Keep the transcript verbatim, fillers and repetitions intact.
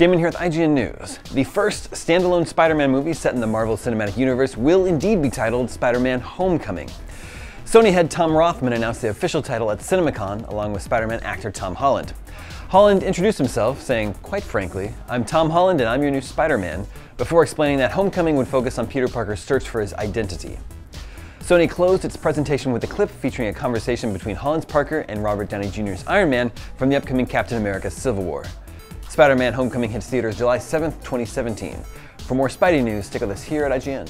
Damon here with I G N News. The first standalone Spider-Man movie set in the Marvel Cinematic Universe will indeed be titled Spider-Man: Homecoming. Sony head Tom Rothman announced the official title at CinemaCon along with Spider-Man actor Tom Holland. Holland introduced himself, saying, "Quite frankly, I'm Tom Holland and I'm your new Spider-Man," before explaining that Homecoming would focus on Peter Parker's search for his identity. Sony closed its presentation with a clip featuring a conversation between Holland's Parker and Robert Downey Junior's Iron Man from the upcoming Captain America: Civil War. Spider-Man: Homecoming hits theaters July seventh, twenty seventeen. For more Spidey news, stick with us here at I G N.